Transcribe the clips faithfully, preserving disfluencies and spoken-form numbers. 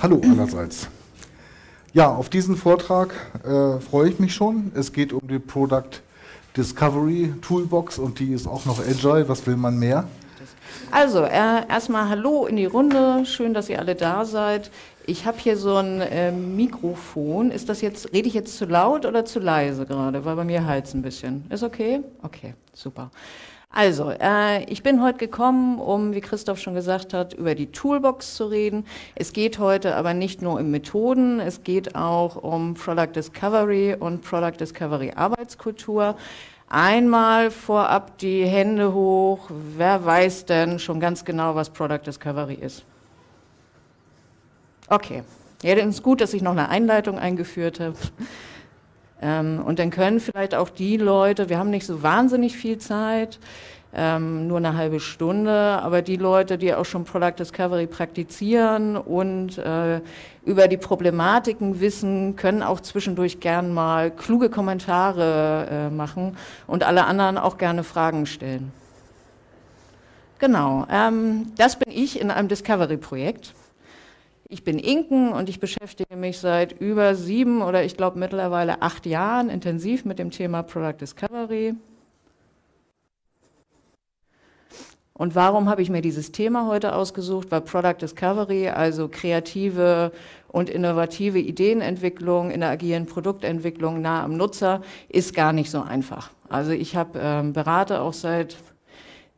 Hallo allerseits. Ja, auf diesen Vortrag äh, freue ich mich schon. Es geht um die Product Discovery Toolbox und die ist auch noch agile. Was will man mehr? Also, äh, erstmal Hallo in die Runde. Schön, dass ihr alle da seid. Ich habe hier so ein äh, Mikrofon. Ist das jetzt, rede ich jetzt zu laut oder zu leise gerade? Weil bei mir halt's ein bisschen. Ist okay? Okay, super. Also, äh, ich bin heute gekommen, um, wie Christoph schon gesagt hat, über die Toolbox zu reden. Es geht heute aber nicht nur um Methoden, es geht auch um Product Discovery und Product Discovery Arbeitskultur. Einmal vorab die Hände hoch, wer weiß denn schon ganz genau, was Product Discovery ist? Okay, ja, dann ist gut, dass ich noch eine Einleitung eingeführt habe. Ähm, und dann können vielleicht auch die Leute, wir haben nicht so wahnsinnig viel Zeit, ähm, nur eine halbe Stunde, aber die Leute, die auch schon Product Discovery praktizieren und äh, über die Problematiken wissen, können auch zwischendurch gern mal kluge Kommentare äh, machen und alle anderen auch gerne Fragen stellen. Genau, ähm, das bin ich in einem Discovery-Projekt. Ich bin Inken und ich beschäftige mich seit über sieben oder ich glaube mittlerweile acht Jahren intensiv mit dem Thema Product Discovery. Und warum habe ich mir dieses Thema heute ausgesucht? Weil Product Discovery, also kreative und innovative Ideenentwicklung in der agilen Produktentwicklung nah am Nutzer, ist gar nicht so einfach. Also ich habe ähm, berate auch seit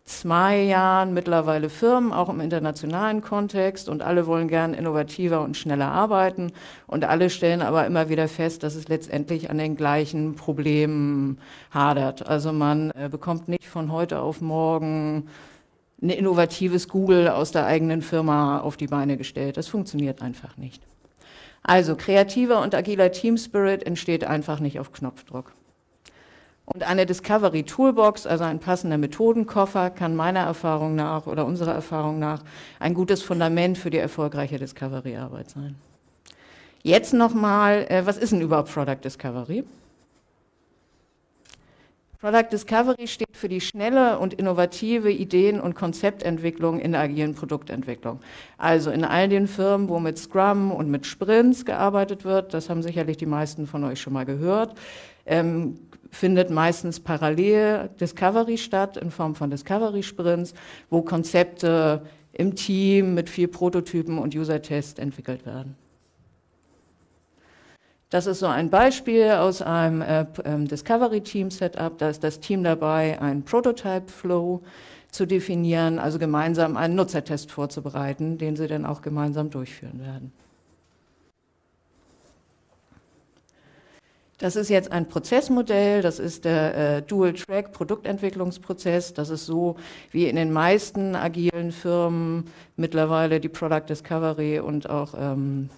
zwei Jahren mittlerweile Firmen, auch im internationalen Kontext, und alle wollen gern innovativer und schneller arbeiten und alle stellen aber immer wieder fest, dass es letztendlich an den gleichen Problemen hadert. Also man äh, bekommt nicht von heute auf morgen ein innovatives Google aus der eigenen Firma auf die Beine gestellt. Das funktioniert einfach nicht. Also kreativer und agiler Team Spirit entsteht einfach nicht auf Knopfdruck. Und eine Discovery Toolbox, also ein passender Methodenkoffer, kann meiner Erfahrung nach oder unserer Erfahrung nach ein gutes Fundament für die erfolgreiche Discovery-Arbeit sein. Jetzt nochmal, äh, was ist denn überhaupt Product Discovery? Product Discovery steht für die schnelle und innovative Ideen- und Konzeptentwicklung in der agilen Produktentwicklung. Also in all den Firmen, wo mit Scrum und mit Sprints gearbeitet wird, das haben sicherlich die meisten von euch schon mal gehört, ähm, findet meistens parallel Discovery statt in Form von Discovery-Sprints, wo Konzepte im Team mit viel Prototypen und User-Tests entwickelt werden. Das ist so ein Beispiel aus einem äh, Discovery-Team-Setup. Da ist das Team dabei, einen Prototype-Flow zu definieren, also gemeinsam einen Nutzertest vorzubereiten, den sie dann auch gemeinsam durchführen werden. Das ist jetzt ein Prozessmodell, das ist der äh, Dual-Track-Produktentwicklungsprozess. Das ist so, wie in den meisten agilen Firmen mittlerweile die Product Discovery und auch ähm,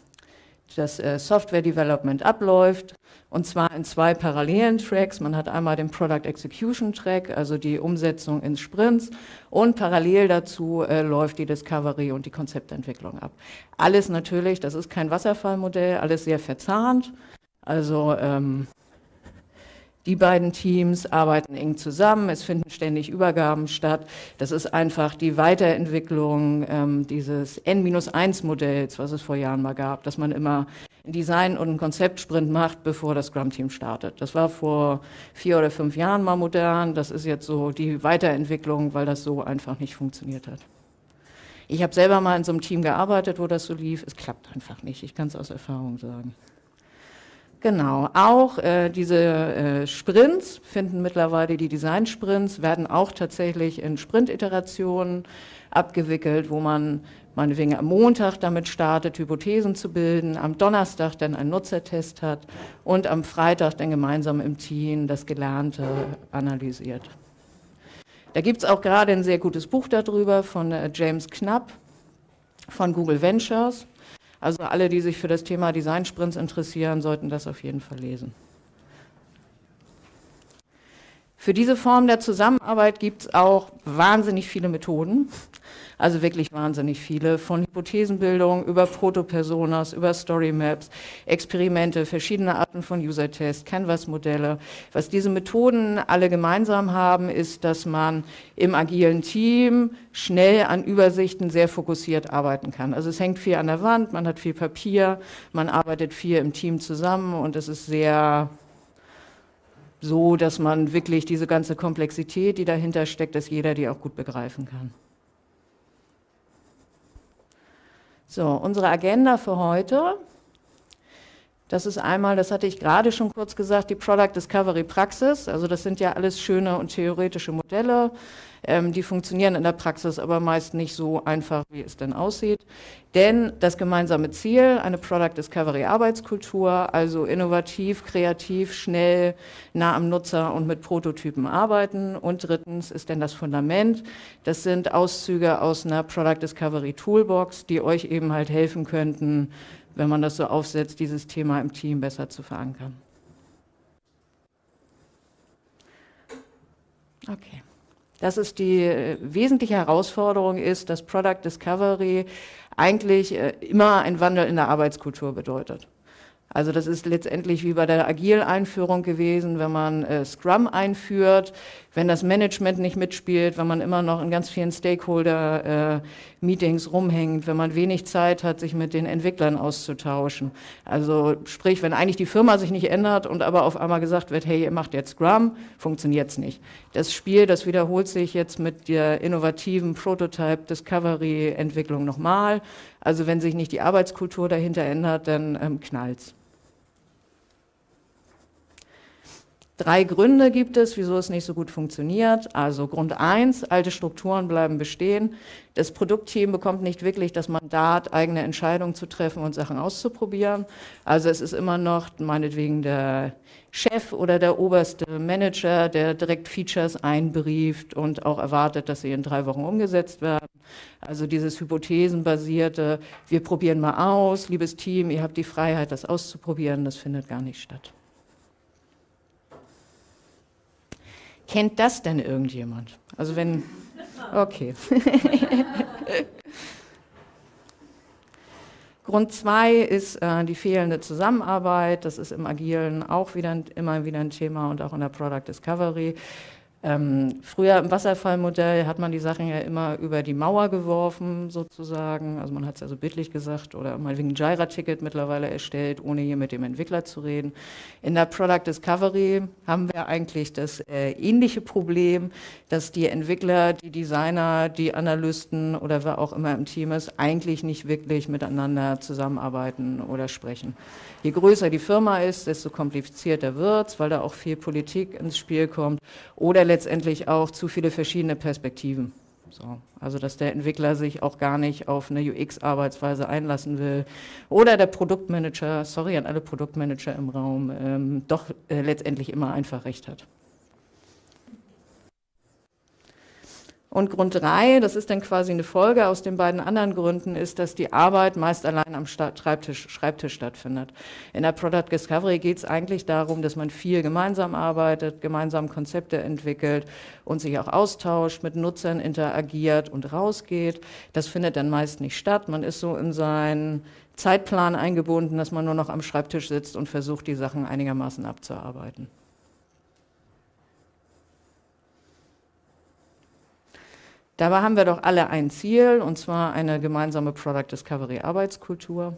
das äh, Software-Development abläuft. Und zwar in zwei parallelen Tracks. Man hat einmal den Product Execution Track, also die Umsetzung in Sprints. Und parallel dazu äh, läuft die Discovery und die Konzeptentwicklung ab. Alles natürlich, das ist kein Wasserfallmodell, alles sehr verzahnt. Also ähm, die beiden Teams arbeiten eng zusammen, es finden ständig Übergaben statt. Das ist einfach die Weiterentwicklung ähm, dieses N minus eins Modells, was es vor Jahren mal gab, dass man immer ein Design- und ein Konzeptsprint macht, bevor das Scrum-Team startet. Das war vor vier oder fünf Jahren mal modern, das ist jetzt so die Weiterentwicklung, weil das so einfach nicht funktioniert hat. Ich habe selber mal in so einem Team gearbeitet, wo das so lief, es klappt einfach nicht, ich kann es aus Erfahrung sagen. Genau, auch äh, diese äh, Sprints finden mittlerweile, die Design-Sprints werden auch tatsächlich in Sprint-Iterationen abgewickelt, wo man meinetwegen am Montag damit startet, Hypothesen zu bilden, am Donnerstag dann einen Nutzertest hat und am Freitag dann gemeinsam im Team das Gelernte analysiert. Da gibt es auch gerade ein sehr gutes Buch darüber von äh, James Knapp von Google Ventures. Also alle, die sich für das Thema Design-Sprints interessieren, sollten das auf jeden Fall lesen. Für diese Form der Zusammenarbeit gibt es auch wahnsinnig viele Methoden, also wirklich wahnsinnig viele, von Hypothesenbildung über Proto-Personas, über Storymaps, Experimente, verschiedene Arten von User-Tests, Canvas-Modelle. Was diese Methoden alle gemeinsam haben, ist, dass man im agilen Team schnell an Übersichten sehr fokussiert arbeiten kann. Also es hängt viel an der Wand, man hat viel Papier, man arbeitet viel im Team zusammen und es ist sehr so, dass man wirklich diese ganze Komplexität, die dahinter steckt, dass jeder die auch gut begreifen kann. So, unsere Agenda für heute, das ist einmal, das hatte ich gerade schon kurz gesagt, die Product Discovery Praxis, also das sind ja alles schöne und theoretische Modelle, ähm, die funktionieren in der Praxis, aber meist nicht so einfach, wie es denn aussieht. Denn das gemeinsame Ziel, eine Product Discovery Arbeitskultur, also innovativ, kreativ, schnell, nah am Nutzer und mit Prototypen arbeiten. Und drittens ist denn das Fundament, das sind Auszüge aus einer Product Discovery Toolbox, die euch eben halt helfen könnten, wenn man das so aufsetzt, dieses Thema im Team besser zu verankern. Okay. Das ist die wesentliche Herausforderung ist, dass Product Discovery eigentlich immer ein Wandel in der Arbeitskultur bedeutet. Also das ist letztendlich wie bei der Agil-Einführung gewesen, wenn man äh, Scrum einführt, wenn das Management nicht mitspielt, wenn man immer noch in ganz vielen Stakeholder-Meetings äh, rumhängt, wenn man wenig Zeit hat, sich mit den Entwicklern auszutauschen. Also sprich, wenn eigentlich die Firma sich nicht ändert und aber auf einmal gesagt wird, hey, ihr macht jetzt Scrum, funktioniert es nicht. Das Spiel, das wiederholt sich jetzt mit der innovativen Prototype-Discovery-Entwicklung nochmal. Also wenn sich nicht die Arbeitskultur dahinter ändert, dann ähm, knallt es. Drei Gründe gibt es, wieso es nicht so gut funktioniert. Also Grund eins, alte Strukturen bleiben bestehen. Das Produktteam bekommt nicht wirklich das Mandat, eigene Entscheidungen zu treffen und Sachen auszuprobieren. Also es ist immer noch meinetwegen der Chef oder der oberste Manager, der direkt Features einbrieft und auch erwartet, dass sie in drei Wochen umgesetzt werden. Also dieses hypothesenbasierte, wir probieren mal aus, liebes Team, ihr habt die Freiheit, das auszuprobieren, das findet gar nicht statt. Kennt das denn irgendjemand? Also wenn, okay. Grund zwei ist äh, die fehlende Zusammenarbeit. Das ist im Agilen auch wieder, immer wieder ein Thema und auch in der Product Discovery. Ähm, früher im Wasserfallmodell hat man die Sachen ja immer über die Mauer geworfen sozusagen, also man hat es ja so bildlich gesagt oder mal wegen Jira-Ticket mittlerweile erstellt, ohne hier mit dem Entwickler zu reden. In der Product Discovery haben wir eigentlich das äh, ähnliche Problem, dass die Entwickler, die Designer, die Analysten oder wer auch immer im Team ist, eigentlich nicht wirklich miteinander zusammenarbeiten oder sprechen. Je größer die Firma ist, desto komplizierter wird es, weil da auch viel Politik ins Spiel kommt oder letztendlich auch zu viele verschiedene Perspektiven. So. Also dass der Entwickler sich auch gar nicht auf eine U X-Arbeitsweise einlassen will oder der Produktmanager, sorry an alle Produktmanager im Raum, ähm, doch äh, letztendlich immer einfach recht hat. Und Grund drei, das ist dann quasi eine Folge aus den beiden anderen Gründen, ist, dass die Arbeit meist allein am Schreibtisch, Schreibtisch stattfindet. In der Product Discovery geht es eigentlich darum, dass man viel gemeinsam arbeitet, gemeinsam Konzepte entwickelt und sich auch austauscht, mit Nutzern interagiert und rausgeht. Das findet dann meist nicht statt. Man ist so in seinen Zeitplan eingebunden, dass man nur noch am Schreibtisch sitzt und versucht, die Sachen einigermaßen abzuarbeiten. Dabei haben wir doch alle ein Ziel, und zwar eine gemeinsame Product Discovery Arbeitskultur.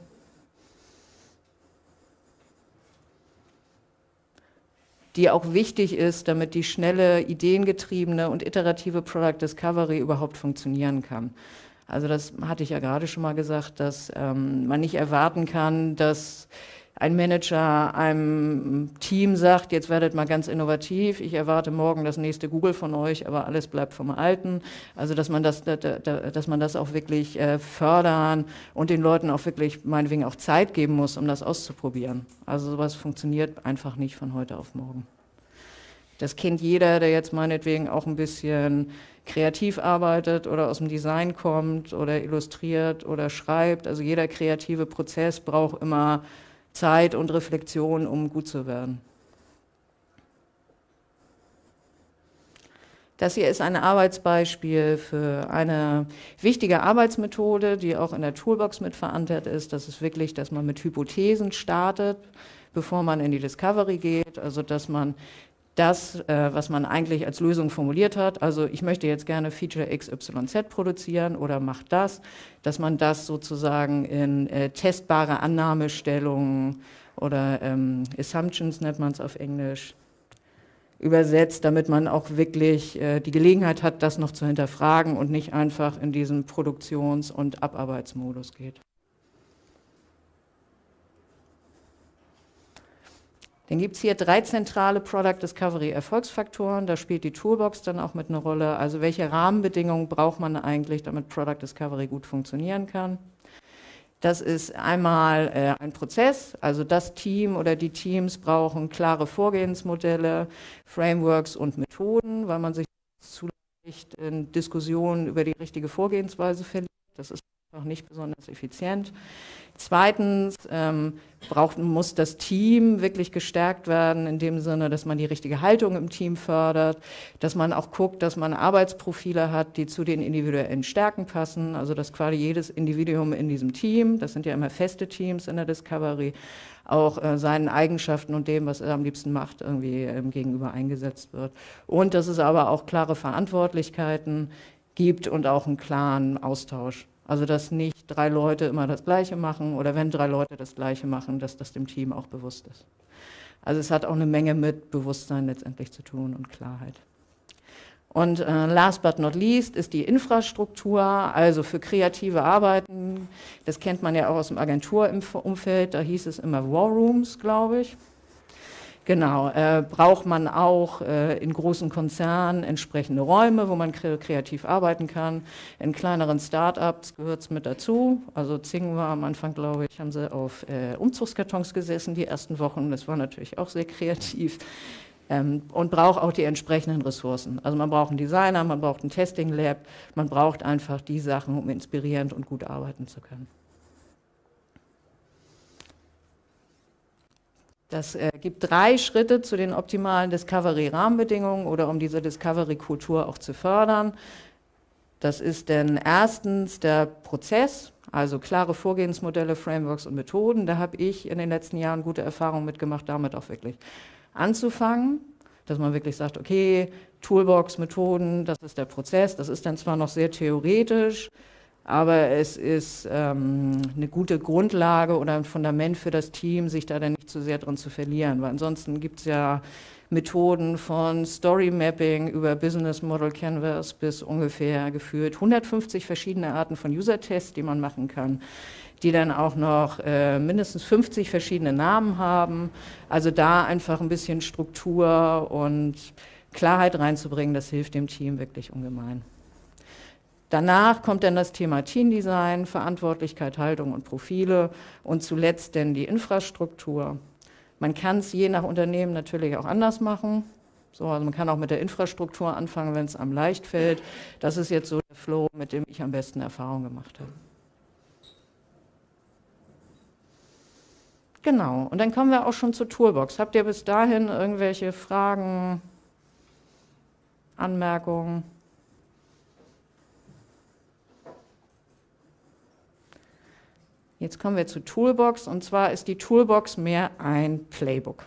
Die auch wichtig ist, damit die schnelle, ideengetriebene und iterative Product Discovery überhaupt funktionieren kann. Also das hatte ich ja gerade schon mal gesagt, dass ähm, man nicht erwarten kann, dass ein Manager einem Team sagt, jetzt werdet mal ganz innovativ, ich erwarte morgen das nächste Google von euch, aber alles bleibt vom Alten. Also dass man das, dass man das auch wirklich fördern und den Leuten auch wirklich meinetwegen auch Zeit geben muss, um das auszuprobieren. Also sowas funktioniert einfach nicht von heute auf morgen. Das kennt jeder, der jetzt meinetwegen auch ein bisschen kreativ arbeitet oder aus dem Design kommt oder illustriert oder schreibt. Also jeder kreative Prozess braucht immer Zeit und Reflexion, um gut zu werden. Das hier ist ein Arbeitsbeispiel für eine wichtige Arbeitsmethode, die auch in der Toolbox mit verankert ist. Das ist wirklich, dass man mit Hypothesen startet, bevor man in die Discovery geht, also dass man das, äh, was man eigentlich als Lösung formuliert hat, also ich möchte jetzt gerne Feature X Y Z produzieren oder macht das, dass man das sozusagen in äh, testbare Annahmestellungen oder ähm, Assumptions nennt man es auf Englisch, übersetzt, damit man auch wirklich äh, die Gelegenheit hat, das noch zu hinterfragen und nicht einfach in diesen Produktions- und Abarbeitsmodus geht. Dann gibt es hier drei zentrale Product Discovery Erfolgsfaktoren, da spielt die Toolbox dann auch mit einer Rolle, also welche Rahmenbedingungen braucht man eigentlich, damit Product Discovery gut funktionieren kann. Das ist einmal äh, ein Prozess, also das Team oder die Teams brauchen klare Vorgehensmodelle, Frameworks und Methoden, weil man sich zu leicht in Diskussionen über die richtige Vorgehensweise verliert. Das ist auch nicht besonders effizient. Zweitens ähm, braucht, muss das Team wirklich gestärkt werden, in dem Sinne, dass man die richtige Haltung im Team fördert, dass man auch guckt, dass man Arbeitsprofile hat, die zu den individuellen Stärken passen, also dass quasi jedes Individuum in diesem Team, das sind ja immer feste Teams in der Discovery, auch äh, seinen Eigenschaften und dem, was er am liebsten macht, irgendwie ähm, gegenüber eingesetzt wird. Und dass es aber auch klare Verantwortlichkeiten gibt und auch einen klaren Austausch. Also dass nicht drei Leute immer das Gleiche machen oder wenn drei Leute das Gleiche machen, dass das dem Team auch bewusst ist. Also es hat auch eine Menge mit Bewusstsein letztendlich zu tun und Klarheit. Und äh, last but not least ist die Infrastruktur, also für kreative Arbeiten. Das kennt man ja auch aus dem Agenturumfeld, da hieß es immer War Rooms, glaube ich. Genau, äh, braucht man auch äh, in großen Konzernen entsprechende Räume, wo man kre kreativ arbeiten kann. In kleineren Start-ups gehört es mit dazu. Also Zing war am Anfang, glaube ich, haben sie auf äh, Umzugskartons gesessen die ersten Wochen. Das war natürlich auch sehr kreativ. Ähm, und braucht auch die entsprechenden Ressourcen. Also man braucht einen Designer, man braucht ein Testing-Lab, man braucht einfach die Sachen, um inspirierend und gut arbeiten zu können. Das äh, gibt drei Schritte zu den optimalen Discovery-Rahmenbedingungen oder um diese Discovery-Kultur auch zu fördern. Das ist denn erstens der Prozess, also klare Vorgehensmodelle, Frameworks und Methoden. Da habe ich in den letzten Jahren gute Erfahrungen mitgemacht, damit auch wirklich anzufangen, dass man wirklich sagt, okay, Toolbox, Methoden, das ist der Prozess. Das ist dann zwar noch sehr theoretisch, aber es ist ähm, eine gute Grundlage oder ein Fundament für das Team, sich da dann nicht zu sehr drin zu verlieren. Weil ansonsten gibt es ja Methoden von Story Mapping über Business Model Canvas bis ungefähr geführt hundertfünfzig verschiedene Arten von User-Tests, die man machen kann, die dann auch noch äh, mindestens fünfzig verschiedene Namen haben. Also da einfach ein bisschen Struktur und Klarheit reinzubringen, das hilft dem Team wirklich ungemein. Danach kommt dann das Thema Teamdesign, Verantwortlichkeit, Haltung und Profile und zuletzt dann die Infrastruktur. Man kann es je nach Unternehmen natürlich auch anders machen. So, also man kann auch mit der Infrastruktur anfangen, wenn es einem leicht fällt. Das ist jetzt so der Flow, mit dem ich am besten Erfahrung gemacht habe. Genau, und dann kommen wir auch schon zur Toolbox. Habt ihr bis dahin irgendwelche Fragen, Anmerkungen? Jetzt kommen wir zur Toolbox, und zwar ist die Toolbox mehr ein Playbook.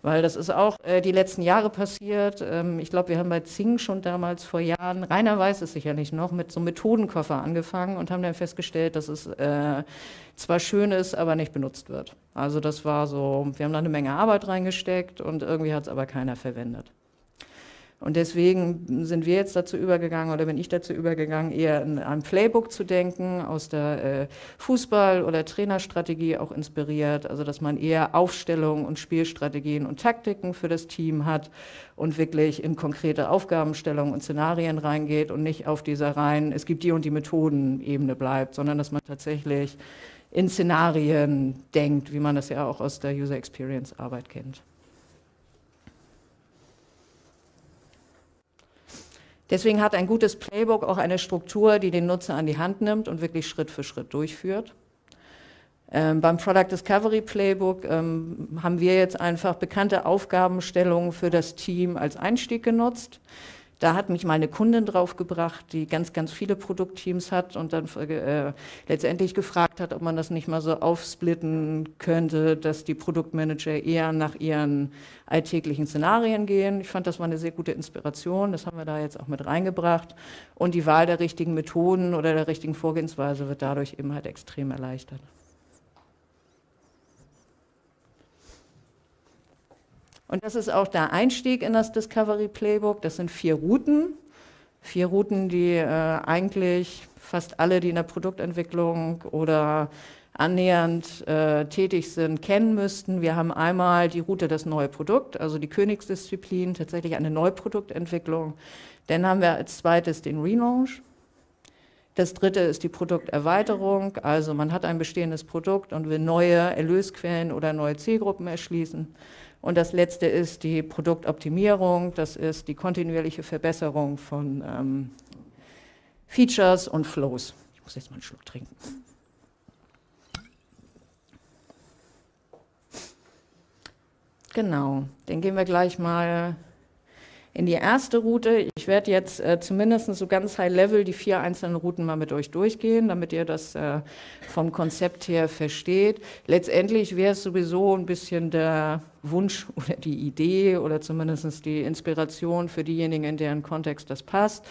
Weil das ist auch äh, die letzten Jahre passiert. Ähm, ich glaube, wir haben bei Zing schon damals vor Jahren, Rainer weiß es sicherlich noch, mit so einem Methodenkoffer angefangen und haben dann festgestellt, dass es äh, zwar schön ist, aber nicht benutzt wird. Also das war so, wir haben da eine Menge Arbeit reingesteckt und irgendwie hat es aber keiner verwendet. Und deswegen sind wir jetzt dazu übergegangen, oder bin ich dazu übergegangen, eher in einem Playbook zu denken, aus der äh, Fußball- oder Trainerstrategie auch inspiriert, also dass man eher Aufstellungen und Spielstrategien und Taktiken für das Team hat und wirklich in konkrete Aufgabenstellungen und Szenarien reingeht und nicht auf dieser reinen, es gibt die und die Methodenebene bleibt, sondern dass man tatsächlich in Szenarien denkt, wie man das ja auch aus der User Experience Arbeit kennt. Deswegen hat ein gutes Playbook auch eine Struktur, die den Nutzer an die Hand nimmt und wirklich Schritt für Schritt durchführt. Ähm, beim Product Discovery Playbook ähm, haben wir jetzt einfach bekannte Aufgabenstellungen für das Team als Einstieg genutzt. Da hat mich mal eine Kundin draufgebracht, die ganz, ganz viele Produktteams hat und dann äh, letztendlich gefragt hat, ob man das nicht mal so aufsplitten könnte, dass die Produktmanager eher nach ihren alltäglichen Szenarien gehen. Ich fand, das war eine sehr gute Inspiration, das haben wir da jetzt auch mit reingebracht. Und die Wahl der richtigen Methoden oder der richtigen Vorgehensweise wird dadurch eben halt extrem erleichtert. Und das ist auch der Einstieg in das Discovery Playbook. Das sind vier Routen. Vier Routen, die äh, eigentlich fast alle, die in der Produktentwicklung oder annähernd äh, tätig sind, kennen müssten. Wir haben einmal die Route das neue Produkt, also die Königsdisziplin, tatsächlich eine Neuproduktentwicklung. Dann haben wir als zweites den Relaunch. Das dritte ist die Produkterweiterung, also man hat ein bestehendes Produkt und will neue Erlösquellen oder neue Zielgruppen erschließen. Und das letzte ist die Produktoptimierung, das ist die kontinuierliche Verbesserung von ähm, Features und Flows. Ich muss jetzt mal einen Schluck trinken. Genau, dann gehen wir gleich mal in die erste Route. Ich werde jetzt äh, zumindest so ganz high-level die vier einzelnen Routen mal mit euch durchgehen, damit ihr das äh, vom Konzept her versteht. Letztendlich wäre es sowieso ein bisschen der Wunsch oder die Idee oder zumindest die Inspiration für diejenigen, in deren Kontext das passt,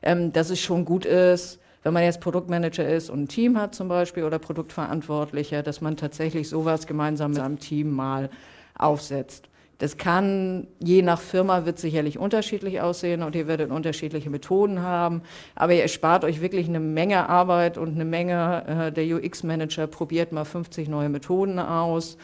ähm, dass es schon gut ist, wenn man jetzt Produktmanager ist und ein Team hat zum Beispiel oder Produktverantwortlicher, dass man tatsächlich sowas gemeinsam mit einem Team mal aufsetzt. Das kann, je nach Firma, wird sicherlich unterschiedlich aussehen und ihr werdet unterschiedliche Methoden haben, aber ihr erspart euch wirklich eine Menge Arbeit und eine Menge, äh, der U X-Manager probiert mal fünfzig neue Methoden aus.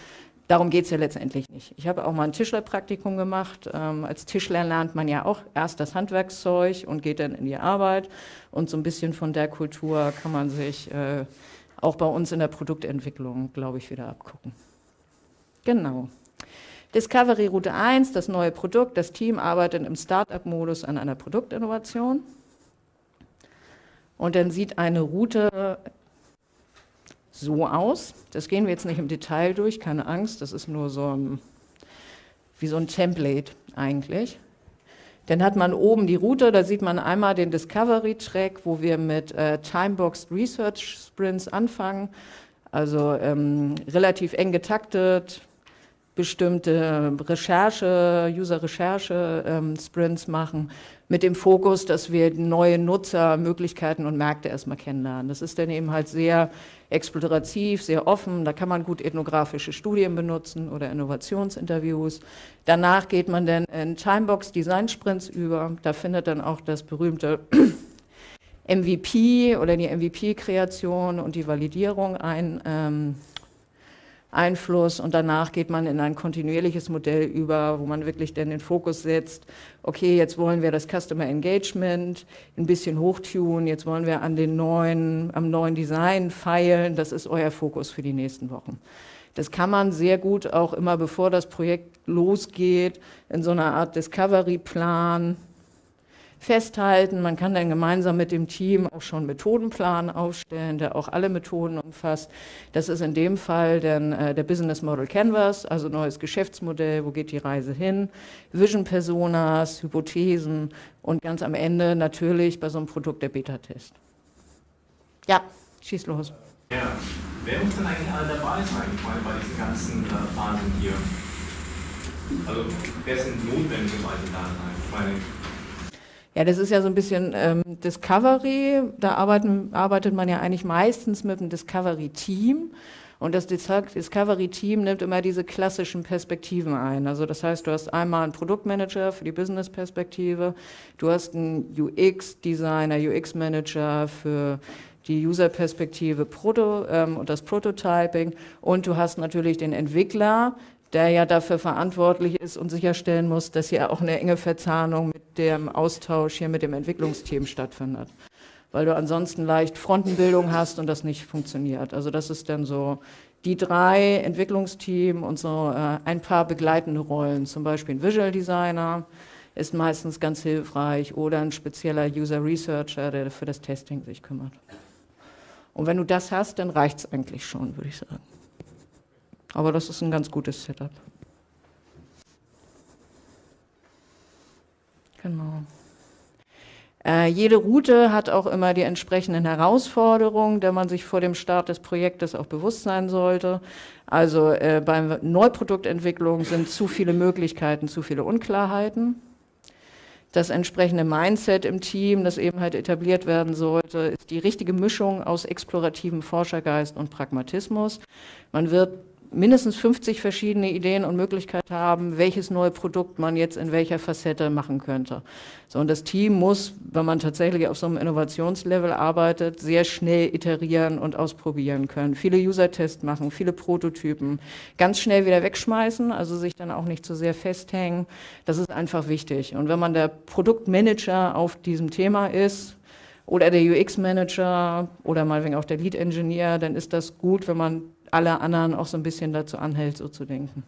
Darum geht es ja letztendlich nicht. Ich habe auch mal ein Tischlerpraktikum gemacht. Ähm, als Tischler lernt man ja auch erst das Handwerkszeug und geht dann in die Arbeit. Und so ein bisschen von der Kultur kann man sich äh, auch bei uns in der Produktentwicklung, glaube ich, wieder abgucken. Genau. Discovery Route eins, das neue Produkt. Das Team arbeitet im Start-up-Modus an einer Produktinnovation. Und dann sieht eine Route so aus. Das gehen wir jetzt nicht im Detail durch, keine Angst, das ist nur so ein, wie so ein Template eigentlich. Dann hat man oben die Route, da sieht man einmal den Discovery-Track, wo wir mit äh, Timeboxed Research Sprints anfangen, also ähm, relativ eng getaktet, bestimmte Recherche, User-Recherche-Sprints ähm, machen, mit dem Fokus, dass wir neue Nutzer, Möglichkeiten und Märkte erstmal kennenlernen. Das ist dann eben halt sehr explorativ, sehr offen, da kann man gut ethnografische Studien benutzen oder Innovationsinterviews. Danach geht man dann in Timebox-Design-Sprints über, da findet dann auch das berühmte M V P oder die M V P-Kreation und die Validierung ein, ähm, Einfluss und danach geht man in ein kontinuierliches Modell über, wo man wirklich dann den Fokus setzt, okay, jetzt wollen wir das Customer Engagement ein bisschen hochtunen, jetzt wollen wir an den neuen, am neuen Design feilen, das ist euer Fokus für die nächsten Wochen. Das kann man sehr gut auch immer, bevor das Projekt losgeht, in so einer Art Discovery-Plan festhalten. Man kann dann gemeinsam mit dem Team auch schon einen Methodenplan aufstellen, der auch alle Methoden umfasst. Das ist in dem Fall dann äh, der Business Model Canvas, also neues Geschäftsmodell, wo geht die Reise hin, Vision Personas, Hypothesen und ganz am Ende natürlich bei so einem Produkt der Beta-Test. Ja, schieß los. Ja, wer muss denn eigentlich alle dabei sein, bei diesen ganzen äh, Phasen hier? Also, wer sind notwendigerweise da sein? Ich meine, ja, das ist ja so ein bisschen ähm, Discovery, da arbeiten, arbeitet man ja eigentlich meistens mit einem Discovery-Team und das Discovery-Team nimmt immer diese klassischen Perspektiven ein. Also das heißt, du hast einmal einen Produktmanager für die Business-Perspektive, du hast einen U X-Designer, U X-Manager für die User-Perspektive Proto, ähm, und das Prototyping und du hast natürlich den Entwickler, der ja dafür verantwortlich ist und sicherstellen muss, dass hier auch eine enge Verzahnung mit dem Austausch hier mit dem Entwicklungsteam stattfindet. Weil du ansonsten leicht Frontenbildung hast und das nicht funktioniert. Also das ist dann so die drei Entwicklungsteam und so äh, ein paar begleitende Rollen. Zum Beispiel ein Visual Designer ist meistens ganz hilfreich oder ein spezieller User Researcher, der für das Testing sich kümmert. Und wenn du das hast, dann reicht es eigentlich schon, würde ich sagen. Aber das ist ein ganz gutes Setup. Genau. Äh, jede Route hat auch immer die entsprechenden Herausforderungen, der man sich vor dem Start des Projektes auch bewusst sein sollte. Also äh, bei Neuproduktentwicklung sind zu viele Möglichkeiten, zu viele Unklarheiten. Das entsprechende Mindset im Team, das eben halt etabliert werden sollte, ist die richtige Mischung aus explorativem Forschergeist und Pragmatismus. Man wird mindestens fünfzig verschiedene Ideen und Möglichkeiten haben, welches neue Produkt man jetzt in welcher Facette machen könnte. So, und das Team muss, wenn man tatsächlich auf so einem Innovationslevel arbeitet, sehr schnell iterieren und ausprobieren können. Viele User-Tests machen, viele Prototypen, ganz schnell wieder wegschmeißen, also sich dann auch nicht zu sehr festhängen. Das ist einfach wichtig. Und wenn man der Produktmanager auf diesem Thema ist, oder der U X-Manager oder meinetwegen auch der Lead-Engineer, dann ist das gut, wenn man alle anderen auch so ein bisschen dazu anhält, so zu denken.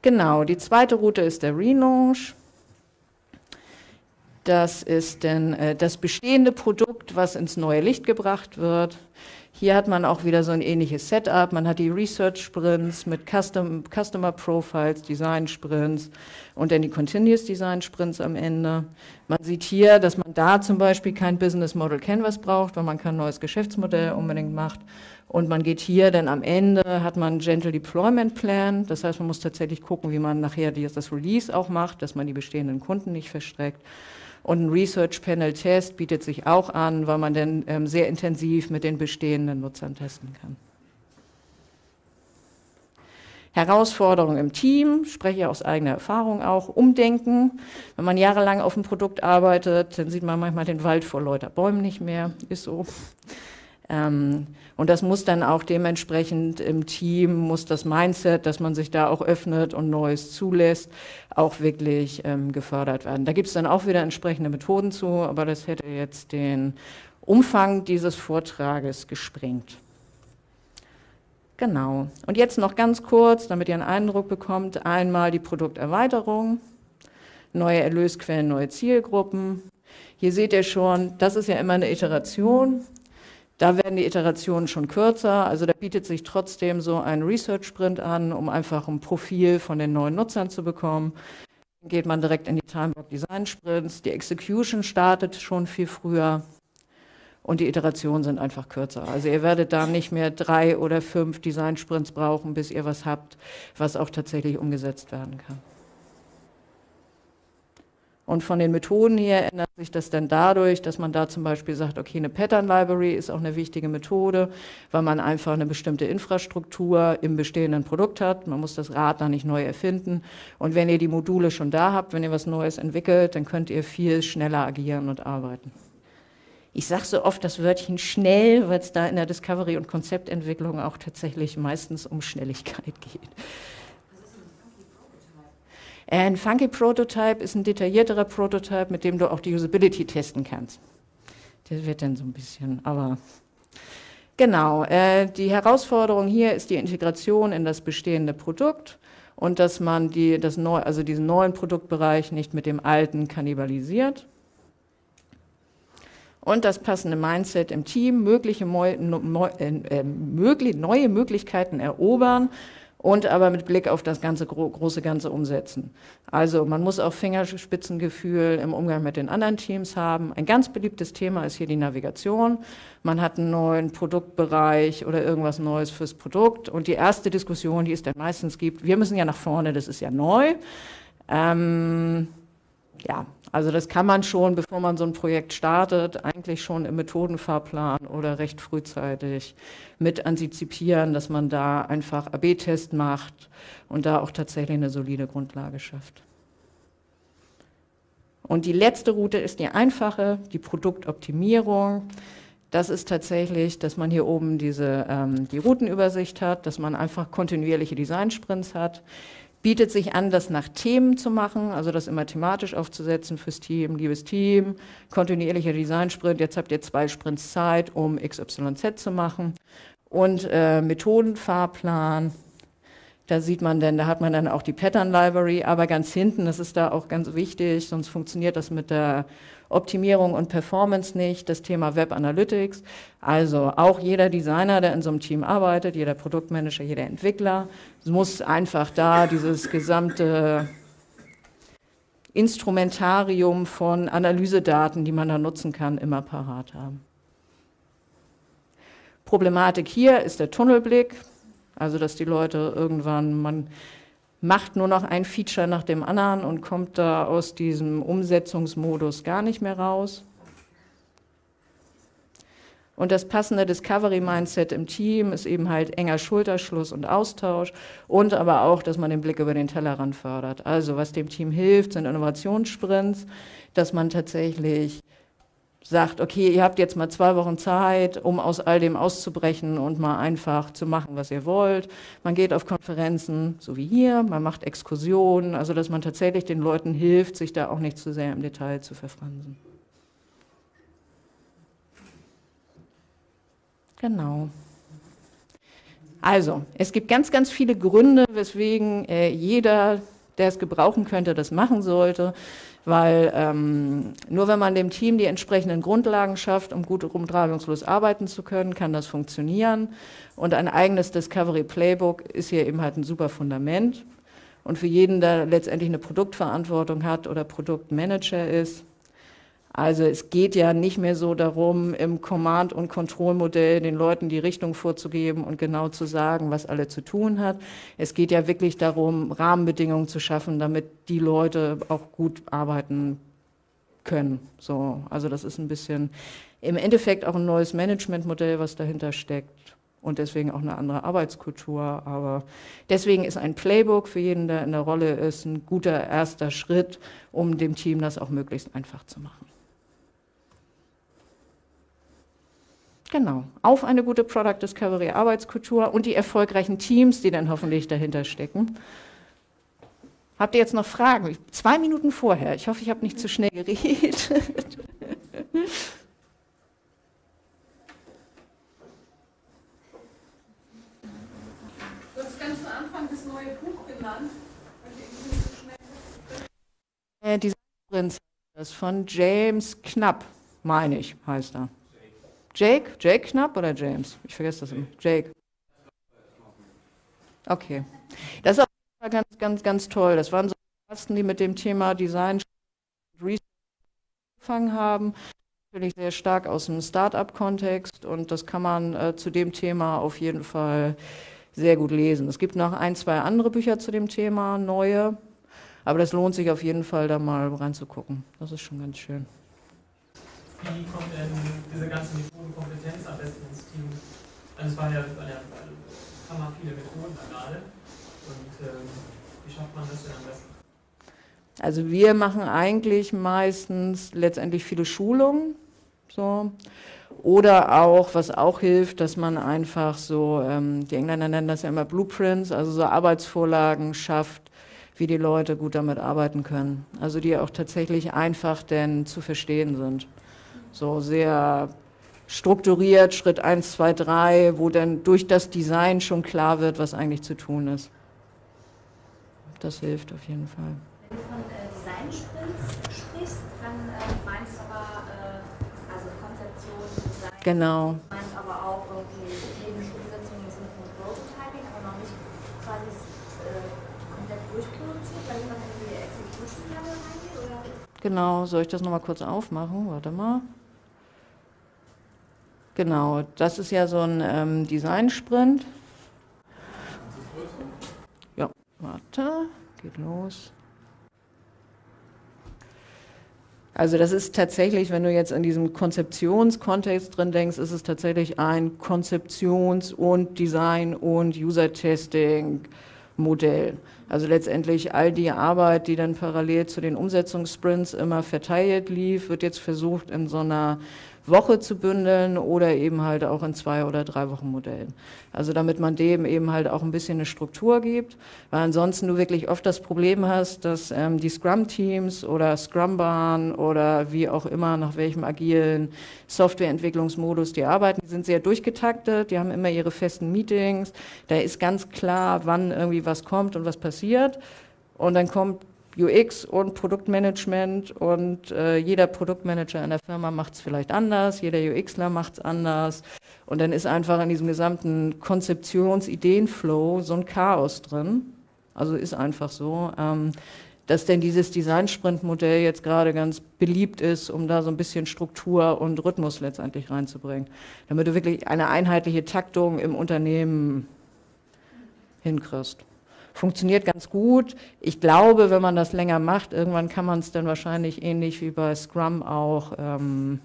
Genau, die zweite Route ist der Relaunch. Das ist dann äh, das bestehende Produkt, was ins neue Licht gebracht wird. Hier hat man auch wieder so ein ähnliches Setup. Man hat die Research-Sprints mit Custom, Customer-Profiles, Design-Sprints und dann die Continuous-Design-Sprints am Ende. Man sieht hier, dass man da zum Beispiel kein Business Model Canvas braucht, weil man kein neues Geschäftsmodell unbedingt macht. Und man geht hier, denn am Ende hat man einen Gentle Deployment Plan. Das heißt, man muss tatsächlich gucken, wie man nachher das Release auch macht, dass man die bestehenden Kunden nicht verstreckt. Und ein Research Panel Test bietet sich auch an, weil man dann ähm, sehr intensiv mit den bestehenden Nutzern testen kann. Herausforderungen im Team, spreche ich aus eigener Erfahrung auch, Umdenken. Wenn man jahrelang auf einem Produkt arbeitet, dann sieht man manchmal den Wald vor lauter Bäumen nicht mehr, ist so. Ähm, und das muss dann auch dementsprechend im Team, muss das Mindset, dass man sich da auch öffnet und Neues zulässt, auch wirklich ähm, gefördert werden. Da gibt es dann auch wieder entsprechende Methoden zu, aber das hätte jetzt den Umfang dieses Vortrages gesprengt. Genau. Und jetzt noch ganz kurz, damit ihr einen Eindruck bekommt, einmal die Produkterweiterung, neue Erlösquellen, neue Zielgruppen. Hier seht ihr schon, das ist ja immer eine Iteration. Da werden die Iterationen schon kürzer, also da bietet sich trotzdem so ein Research-Sprint an, um einfach ein Profil von den neuen Nutzern zu bekommen. Dann geht man direkt in die Time-Block-Design-Sprints, die Execution startet schon viel früher und die Iterationen sind einfach kürzer. Also ihr werdet da nicht mehr drei oder fünf Design-Sprints brauchen, bis ihr was habt, was auch tatsächlich umgesetzt werden kann. Und von den Methoden her ändert sich das dann dadurch, dass man da zum Beispiel sagt, okay, eine Pattern Library ist auch eine wichtige Methode, weil man einfach eine bestimmte Infrastruktur im bestehenden Produkt hat. Man muss das Rad da nicht neu erfinden. Und wenn ihr die Module schon da habt, wenn ihr was Neues entwickelt, dann könnt ihr viel schneller agieren und arbeiten. Ich sage so oft das Wörtchen schnell, weil es da in der Discovery- und Konzeptentwicklung auch tatsächlich meistens um Schnelligkeit geht. Ein Funky Prototype ist ein detaillierterer Prototype, mit dem du auch die Usability testen kannst. Das wird dann so ein bisschen, aber genau. Äh, die Herausforderung hier ist die Integration in das bestehende Produkt und dass man die, das neu, also diesen neuen Produktbereich nicht mit dem alten kannibalisiert. Und das passende Mindset im Team, mögliche neu, neu, äh, möglich, neue Möglichkeiten erobern. Und aber mit Blick auf das ganze gro große Ganze umsetzen. Also man muss auch Fingerspitzengefühl im Umgang mit den anderen Teams haben. Ein ganz beliebtes Thema ist hier die Navigation. Man hat einen neuen Produktbereich oder irgendwas Neues fürs Produkt. Und die erste Diskussion, die es dann meistens gibt, wir müssen ja nach vorne, das ist ja neu. Ähm, ja, also das kann man schon, bevor man so ein Projekt startet, eigentlich schon im Methodenfahrplan oder recht frühzeitig mit antizipieren, dass man da einfach A B Test macht und da auch tatsächlich eine solide Grundlage schafft. Und die letzte Route ist die einfache, die Produktoptimierung. Das ist tatsächlich, dass man hier oben diese, ähm, die Routenübersicht hat, dass man einfach kontinuierliche Design-Sprints hat. Bietet sich an, das nach Themen zu machen, also das immer thematisch aufzusetzen fürs Team. Liebes Team, kontinuierlicher Design-Sprint, jetzt habt ihr zwei Sprints Zeit, um X Y Z zu machen. Und äh, Methodenfahrplan, da sieht man dann, da hat man dann auch die Pattern Library, aber ganz hinten, das ist da auch ganz wichtig, sonst funktioniert das mit der Optimierung und Performance nicht, das Thema Web-Analytics. Also auch jeder Designer, der in so einem Team arbeitet, jeder Produktmanager, jeder Entwickler, muss einfach da dieses gesamte Instrumentarium von Analysedaten, die man da nutzen kann, immer parat haben. Problematik hier ist der Tunnelblick, also dass die Leute irgendwann, man macht nur noch ein Feature nach dem anderen und kommt da aus diesem Umsetzungsmodus gar nicht mehr raus. Und das passende Discovery-Mindset im Team ist eben halt enger Schulterschluss und Austausch und aber auch, dass man den Blick über den Tellerrand fördert. Also was dem Team hilft, sind Innovationssprints, dass man tatsächlich sagt, okay, ihr habt jetzt mal zwei Wochen Zeit, um aus all dem auszubrechen und mal einfach zu machen, was ihr wollt. Man geht auf Konferenzen, so wie hier, man macht Exkursionen, also dass man tatsächlich den Leuten hilft, sich da auch nicht zu sehr im Detail zu verfransen. Genau. Also, es gibt ganz, ganz viele Gründe, weswegen äh, jeder, der es gebrauchen könnte, das machen sollte, weil ähm, nur wenn man dem Team die entsprechenden Grundlagen schafft, um gut und reibungslos arbeiten zu können, kann das funktionieren. Und ein eigenes Discovery Playbook ist hier eben halt ein super Fundament. Und für jeden, der letztendlich eine Produktverantwortung hat oder Produktmanager ist, also es geht ja nicht mehr so darum, im Command- und Control-Modell den Leuten die Richtung vorzugeben und genau zu sagen, was alle zu tun hat. Es geht ja wirklich darum, Rahmenbedingungen zu schaffen, damit die Leute auch gut arbeiten können. So, also das ist ein bisschen im Endeffekt auch ein neues Managementmodell, was dahinter steckt und deswegen auch eine andere Arbeitskultur. Aber deswegen ist ein Playbook für jeden, der in der Rolle ist, ein guter erster Schritt, um dem Team das auch möglichst einfach zu machen. Genau, auf eine gute Product Discovery Arbeitskultur und die erfolgreichen Teams, die dann hoffentlich dahinter stecken. Habt ihr jetzt noch Fragen? Zwei Minuten vorher. Ich hoffe, ich habe nicht zu schnell geredet. Du hast ganz am Anfang das neue Buch genannt. Äh, Design Sprints, das von James Knapp, meine ich, heißt er. Jake? Jake Knapp oder James? Ich vergesse das immer. Jake. Okay. Das ist auch ganz, ganz, ganz toll. Das waren so die ersten, die mit dem Thema Design und Research angefangen haben. Natürlich sehr stark aus dem Start-up-Kontext und das kann man äh, zu dem Thema auf jeden Fall sehr gut lesen. Es gibt noch ein, zwei andere Bücher zu dem Thema, neue, aber das lohnt sich auf jeden Fall, da mal reinzugucken. Das ist schon ganz schön. Wie kommt denn diese ganze Methodenkompetenz am besten ins Team? Also es waren ja, ja hammer viele Methoden da gerade. Und ähm, wie schafft man das denn am besten? Also wir machen eigentlich meistens letztendlich viele Schulungen. So. Oder auch, was auch hilft, dass man einfach so, ähm, die Engländer nennen das ja immer Blueprints, also so Arbeitsvorlagen schafft, wie die Leute gut damit arbeiten können. Also die auch tatsächlich einfach denn zu verstehen sind. So sehr strukturiert, Schritt eins, zwei, drei, wo dann durch das Design schon klar wird, was eigentlich zu tun ist. Das hilft auf jeden Fall. Wenn du von äh, Design-Sprints sprichst, dann äh, meinst du aber äh, also Konzeption, Design. Genau. Du meinst aber auch irgendwie technische Umsetzung im Sinne von Prototyping, aber noch nicht quasi äh, komplett durchproduziert, weil man in die Execution-Level reingeht, oder? Genau, soll ich das nochmal kurz aufmachen? Warte mal. Genau, das ist ja so ein ähm, Design-Sprint. Ja, warte, geht los. Also das ist tatsächlich, wenn du jetzt in diesem Konzeptionskontext drin denkst, ist es tatsächlich ein Konzeptions- und Design- und User-Testing-Modell. Also letztendlich all die Arbeit, die dann parallel zu den Umsetzungssprints immer verteilt lief, wird jetzt versucht in so einer Woche zu bündeln oder eben halt auch in zwei oder drei Wochen Modellen. Also damit man dem eben halt auch ein bisschen eine Struktur gibt, weil ansonsten du wirklich oft das Problem hast, dass ähm, die Scrum-Teams oder Scrum-Bahn oder wie auch immer, nach welchem agilen Softwareentwicklungsmodus die arbeiten, die sind sehr durchgetaktet, die haben immer ihre festen Meetings, da ist ganz klar, wann irgendwie was kommt und was passiert und dann kommt U X und Produktmanagement und äh, jeder Produktmanager in der Firma macht es vielleicht anders, jeder UXler macht es anders und dann ist einfach in diesem gesamten Konzeptions-Ideen-Flow so ein Chaos drin, also ist einfach so, ähm, dass denn dieses Design-Sprint-Modell jetzt gerade ganz beliebt ist, um da so ein bisschen Struktur und Rhythmus letztendlich reinzubringen, damit du wirklich eine einheitliche Taktung im Unternehmen hinkriegst. Funktioniert ganz gut. Ich glaube, wenn man das länger macht, irgendwann kann man es dann wahrscheinlich ähnlich wie bei Scrum auch ähm,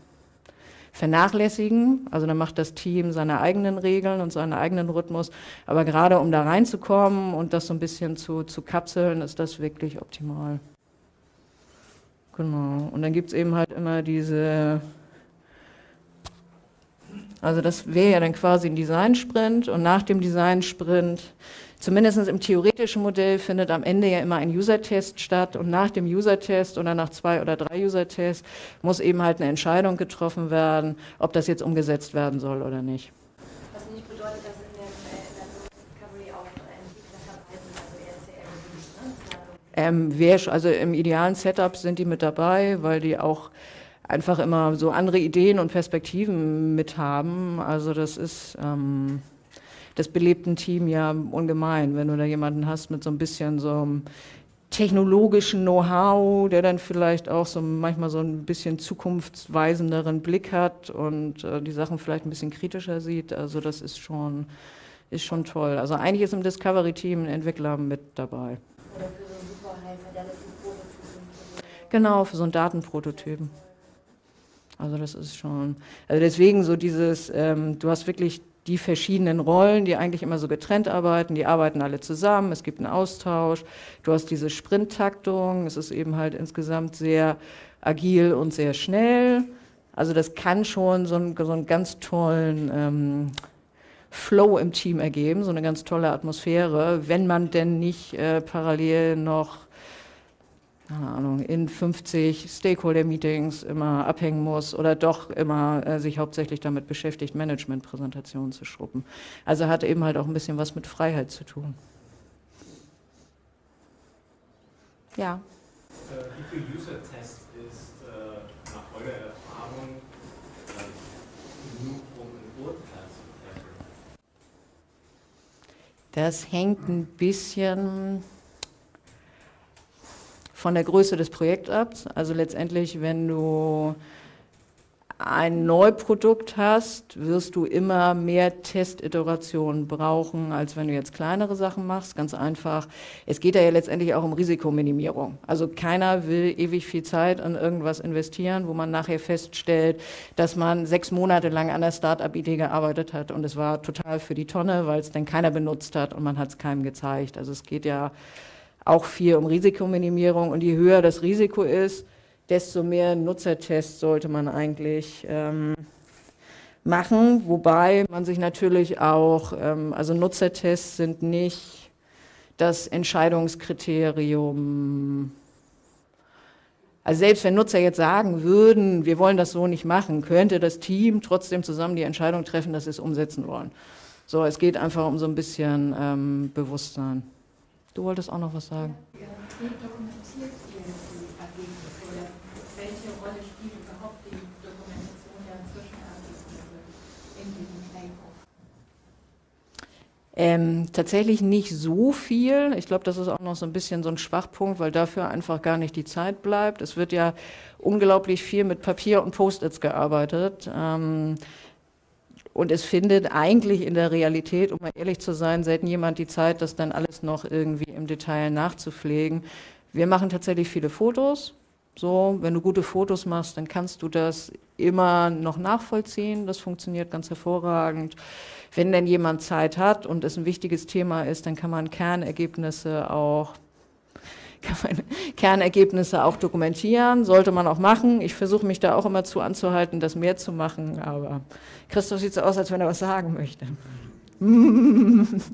vernachlässigen. Also dann macht das Team seine eigenen Regeln und seinen eigenen Rhythmus. Aber gerade um da reinzukommen und das so ein bisschen zu, zu kapseln, ist das wirklich optimal. Genau. Und dann gibt es eben halt immer diese... Also das wäre ja dann quasi ein Design-Sprint und nach dem Design-Sprint, zumindest im theoretischen Modell, findet am Ende ja immer ein User-Test statt und nach dem User-Test oder nach zwei oder drei User-Tests muss eben halt eine Entscheidung getroffen werden, ob das jetzt umgesetzt werden soll oder nicht. Was nicht bedeutet, dass in der, in der Discovery auch Entwickler verweisen, also R C M, ne? ähm, Also im idealen Setup sind die mit dabei, weil die auch einfach immer so andere Ideen und Perspektiven mit haben. Also das ist, ähm, das belebt ein Team ja ungemein, wenn du da jemanden hast mit so ein bisschen so einem technologischen Know-how, der dann vielleicht auch so manchmal so ein bisschen zukunftsweisenderen Blick hat und äh, die Sachen vielleicht ein bisschen kritischer sieht. Also das ist schon, ist schon toll. Also eigentlich ist im Discovery-Team ein Entwickler mit dabei. Oder für so einen super high-fidelity Prototypen. Genau, für so einen Datenprototypen. Also das ist schon, also deswegen so dieses, ähm, du hast wirklich die verschiedenen Rollen, die eigentlich immer so getrennt arbeiten, die arbeiten alle zusammen, es gibt einen Austausch, du hast diese Sprinttaktung, es ist eben halt insgesamt sehr agil und sehr schnell. Also das kann schon so einen, so einen ganz tollen ähm, Flow im Team ergeben, so eine ganz tolle Atmosphäre, wenn man denn nicht äh, parallel noch keine Ahnung, in fünfzig Stakeholder-Meetings immer abhängen muss oder doch immer äh, sich hauptsächlich damit beschäftigt, Management-Präsentationen zu schrubben. Also hat eben halt auch ein bisschen was mit Freiheit zu tun. Ja. Äh, wie viel User-Test ist äh, nach eurer Erfahrung äh, genug, um ein Urteil zu treffen? Das hängt ein bisschen von der Größe des Projekts ab. Also letztendlich, wenn du ein Neuprodukt hast, wirst du immer mehr Testiterationen brauchen, als wenn du jetzt kleinere Sachen machst. Ganz einfach, es geht ja letztendlich auch um Risikominimierung. Also keiner will ewig viel Zeit in irgendwas investieren, wo man nachher feststellt, dass man sechs Monate lang an der Start-up-Idee gearbeitet hat und es war total für die Tonne, weil es dann keiner benutzt hat und man hat es keinem gezeigt. Also es geht ja auch viel um Risikominimierung und je höher das Risiko ist, desto mehr Nutzertests sollte man eigentlich ähm, machen, wobei man sich natürlich auch, ähm, also Nutzertests sind nicht das Entscheidungskriterium. Also selbst wenn Nutzer jetzt sagen würden, wir wollen das so nicht machen, könnte das Team trotzdem zusammen die Entscheidung treffen, dass sie es umsetzen wollen. So, es geht einfach um so ein bisschen ähm, Bewusstsein. Du wolltest auch noch was sagen. Ja, wie dokumentiert ihr die Ergebnisse oder welche Rolle spielt überhaupt die Dokumentation der Zwischenergebnisse in diesem Playbook? Ähm, tatsächlich nicht so viel. Ich glaube, das ist auch noch so ein bisschen so ein Schwachpunkt, weil dafür einfach gar nicht die Zeit bleibt. Es wird ja unglaublich viel mit Papier und Post-its gearbeitet. Ähm, Und es findet eigentlich in der Realität, um mal ehrlich zu sein, selten jemand die Zeit, das dann alles noch irgendwie im Detail nachzupflegen. Wir machen tatsächlich viele Fotos. So, wenn du gute Fotos machst, dann kannst du das immer noch nachvollziehen. Das funktioniert ganz hervorragend. Wenn denn jemand Zeit hat und es ein wichtiges Thema ist, dann kann man Kernergebnisse auch kann man Kernergebnisse auch dokumentieren, sollte man auch machen. Ich versuche mich da auch immer zu anzuhalten, das mehr zu machen, aber Christoph sieht so aus, als wenn er was sagen möchte. Mm. Auch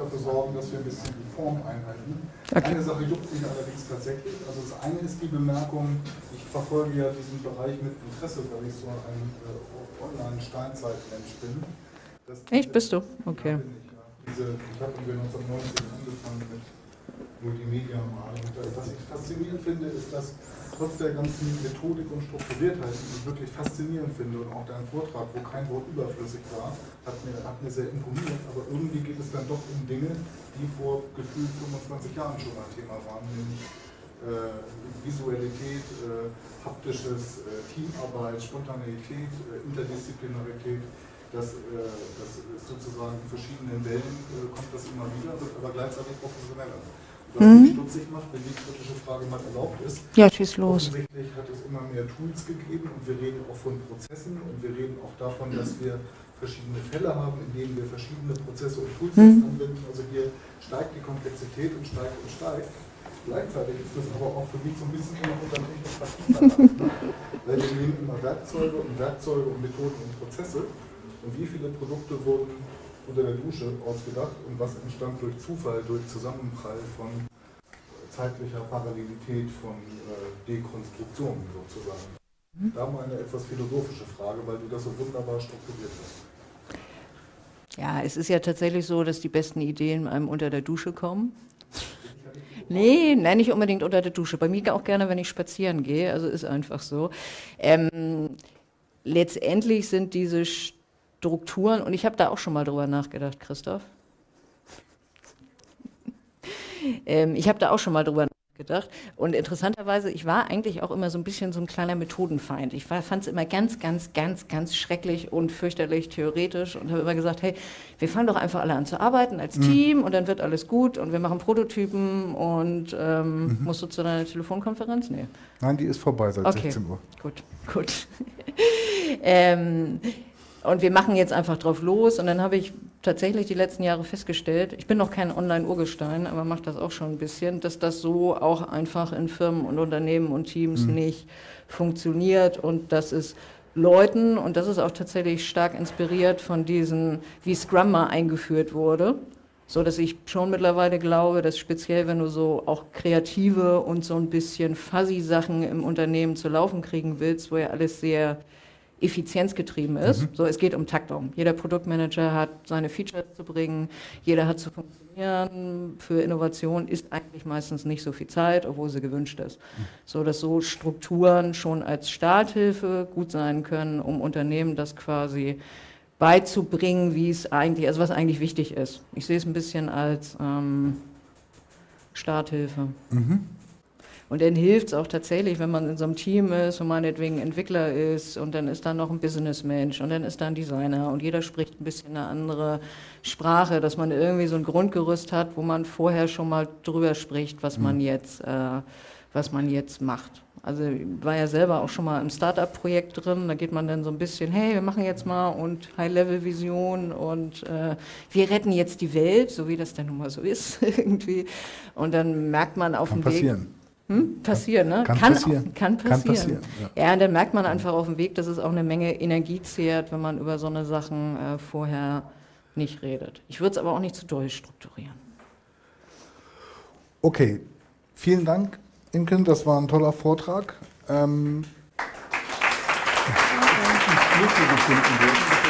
dafür sorgen, dass wir ein bisschen die Form einhalten. Okay. Eine Sache juckt sich allerdings tatsächlich. Also das eine ist die Bemerkung, ich verfolge ja diesen Bereich mit Interesse, weil ich so ein äh, Online-Steinzeitmensch bin. Das ich bist du? Okay. Diese, ich habe neunzehnhundertneunzehn angefangen mit Multimedia malen. Was ich faszinierend finde, ist, dass trotz der ganzen Methodik und Strukturiertheit, die ich wirklich faszinierend finde, und auch dein Vortrag, wo kein Wort überflüssig war, hat mir, hat mir sehr imponiert, aber irgendwie geht es dann doch um Dinge, die vor gefühlt fünfundzwanzig Jahren schon ein Thema waren, nämlich äh, Visualität, äh, haptisches, äh, Teamarbeit, Spontaneität, äh, Interdisziplinarität. Das, das ist sozusagen in verschiedenen Wellen, kommt das immer wieder, wird aber gleichzeitig professioneller. Was mich mhm. stutzig macht, wenn die kritische Frage mal erlaubt ist, ja, schieß los. Offensichtlich hat es immer mehr Tools gegeben und wir reden auch von Prozessen und wir reden auch davon, mhm. dass wir verschiedene Fälle haben, in denen wir verschiedene Prozesse und Tools mhm. anwenden. Also hier steigt die Komplexität und steigt und steigt. Gleichzeitig ist das aber auch für mich so ein bisschen immer unter dem Technikverstand. Weil wir nehmen immer Werkzeuge und Werkzeuge und Methoden und Prozesse. Und wie viele Produkte wurden unter der Dusche ausgedacht und was entstand durch Zufall, durch Zusammenprall von zeitlicher Parallelität, von Dekonstruktionen sozusagen. Mhm. Da mal eine etwas philosophische Frage, weil du das so wunderbar strukturiert hast. Ja, es ist ja tatsächlich so, dass die besten Ideen einem unter der Dusche kommen. Nee, nein, nicht unbedingt unter der Dusche. Bei mir auch gerne, wenn ich spazieren gehe, also ist einfach so. Ähm, letztendlich sind diese Strukturen, und ich habe da auch schon mal drüber nachgedacht, Christoph. ähm, ich habe da auch schon mal drüber nachgedacht und interessanterweise, ich war eigentlich auch immer so ein bisschen so ein kleiner Methodenfeind. Ich fand es immer ganz, ganz, ganz, ganz schrecklich und fürchterlich theoretisch und habe immer gesagt, hey, wir fangen doch einfach alle an zu arbeiten als mhm. Team und dann wird alles gut und wir machen Prototypen und ähm, mhm. musst du zu deiner Telefonkonferenz? Nee. Nein, die ist vorbei seit okay. sechzehn Uhr. Gut, gut. ähm, Und wir machen jetzt einfach drauf los und dann habe ich tatsächlich die letzten Jahre festgestellt, ich bin noch kein Online-Urgestein, aber mache das auch schon ein bisschen, dass das so auch einfach in Firmen und Unternehmen und Teams mhm. nicht funktioniert und dass es Leuten, und das ist auch tatsächlich stark inspiriert von diesen, wie Scrum mal eingeführt wurde, so dass ich schon mittlerweile glaube, dass speziell, wenn du so auch kreative und so ein bisschen fuzzy Sachen im Unternehmen zu laufen kriegen willst, wo ja alles sehr effizienzgetrieben ist. Mhm. So, es geht um Taktung. Jeder Produktmanager hat seine Features zu bringen, jeder hat zu funktionieren. Für Innovation ist eigentlich meistens nicht so viel Zeit, obwohl sie gewünscht ist. Mhm. So, dass so Strukturen schon als Starthilfe gut sein können, um Unternehmen das quasi beizubringen, wie es eigentlich, also was eigentlich wichtig ist. Ich sehe es ein bisschen als ähm, Starthilfe. Mhm. Und dann hilft es auch tatsächlich, wenn man in so einem Team ist und meinetwegen Entwickler ist und dann ist da noch ein Businessmensch und dann ist da ein Designer und jeder spricht ein bisschen eine andere Sprache, dass man irgendwie so ein Grundgerüst hat, wo man vorher schon mal drüber spricht, was man jetzt, äh, was man jetzt macht. Also ich war ja selber auch schon mal im Start-up-Projekt drin, da geht man dann so ein bisschen, hey, wir machen jetzt mal und High-Level-Vision und äh, wir retten jetzt die Welt, so wie das dann nun mal so ist irgendwie. Und dann merkt man auf dem Weg... Hm? Passieren, ne? Kann, kann passieren. Auch, kann passieren. Kann passieren ja. Ja, und dann merkt man einfach auf dem Weg, dass es auch eine Menge Energie zehrt, wenn man über so eine Sachen äh, vorher nicht redet. Ich würde es aber auch nicht zu doll strukturieren. Okay, vielen Dank, Inken, das war ein toller Vortrag. Ähm, okay.